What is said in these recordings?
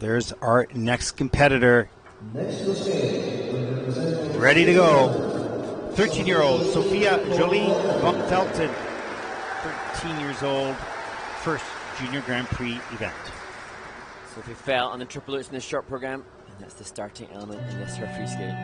There's our next competitor. Ready to go. 13-year-old Sophie Joline von Felten. 13 years old. First Junior Grand Prix event. Sophie fell on the triple loops in the short program, and that's the starting element, and that's her free skate.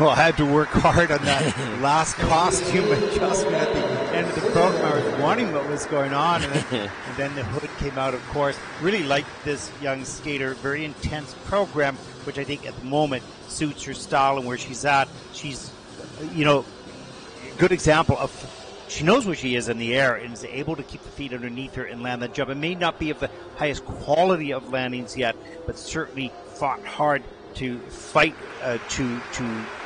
Well, I had to work hard on that last costume adjustment at the end of the program. I was wondering what was going on, and then the hood came out, of course. Really liked this young skater, very intense program, which I think at the moment suits her style and where she's at. She's, you know, a good example of she knows where she is in the air and is able to keep the feet underneath her and land that jump. It may not be of the highest quality of landings yet, but certainly fought hard to fight to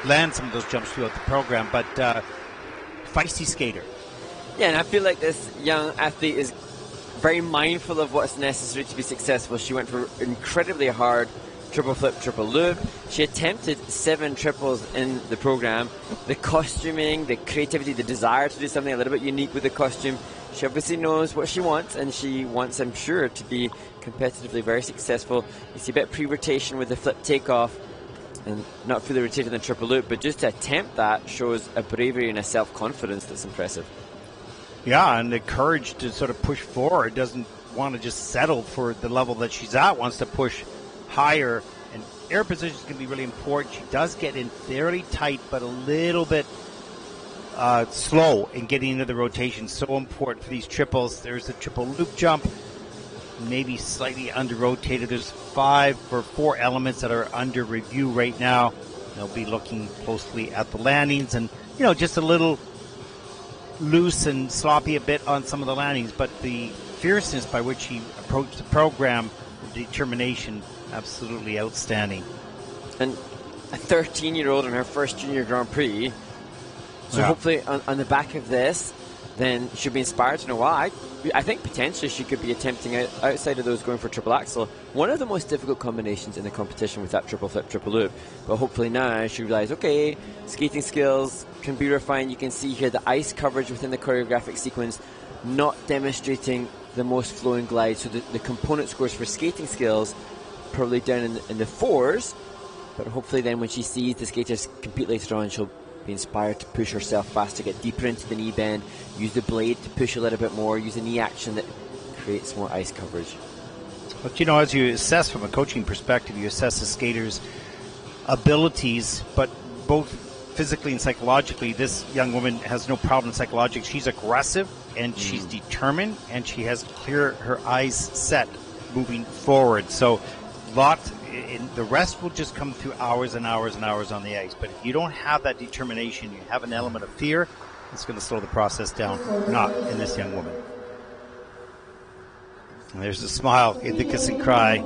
land some of those jumps throughout the program, but feisty skater. Yeah, and I feel like this young athlete is very mindful of what's necessary to be successful. She went for incredibly hard triple flip, triple loop. She attempted 7 triples in the program. The costuming, the creativity, the desire to do something a little bit unique with the costume She obviously knows what she wants, and she wants, I'm sure, to be competitively very successful. You see a bit of pre-rotation with the flip takeoff, and not fully rotated in the triple loop, but just to attempt that shows a bravery and a self-confidence that's impressive. Yeah, and the courage to sort of push forward, doesn't want to just settle for the level that she's at, wants to push higher. And air position is going to be really important. She does get in fairly tight, but a little bit slow in getting into the rotation. So important for these triples. There's the triple loop jump, maybe slightly under-rotated. There's five or four elements that are under review right now. They'll be looking closely at the landings and, you know, just a little loose and sloppy a bit on some of the landings. But the fierceness by which he approached the program, the determination, absolutely outstanding. And a 13-year-old in her first junior Grand Prix. So yeah, hopefully on the back of this, then she'll be inspired to know why. I think potentially she could be attempting outside of those going for triple axel, one of the most difficult combinations in the competition with that triple flip, triple loop. But hopefully now she realizes, okay, skating skills can be refined. You can see here the ice coverage within the choreographic sequence, not demonstrating the most flowing glide. So the component scores for skating skills probably down in the fours. But hopefully then when she sees the skaters compete later on, she'll be inspired to push herself fast, to get deeper into the knee bend, use the blade to push a little bit more, use a knee action that creates more ice coverage. But you know, as you assess from a coaching perspective, you assess the skaters' abilities, but both physically and psychologically, this young woman has no problem psychologically. She's aggressive and she's determined, and she has clear her eyes set moving forward. So the rest will just come through hours and hours and hours on the ice. But if you don't have that determination, you have an element of fear, it's going to slow the process down. Not in this young woman. And there's the smile in the kiss and cry.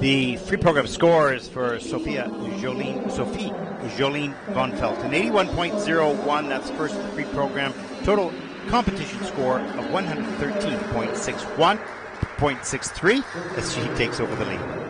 The free program scores for Sophie Joline von Felten, 81.01. That's first in the free program. Total competition score of 113.61.63 as she takes over the lead.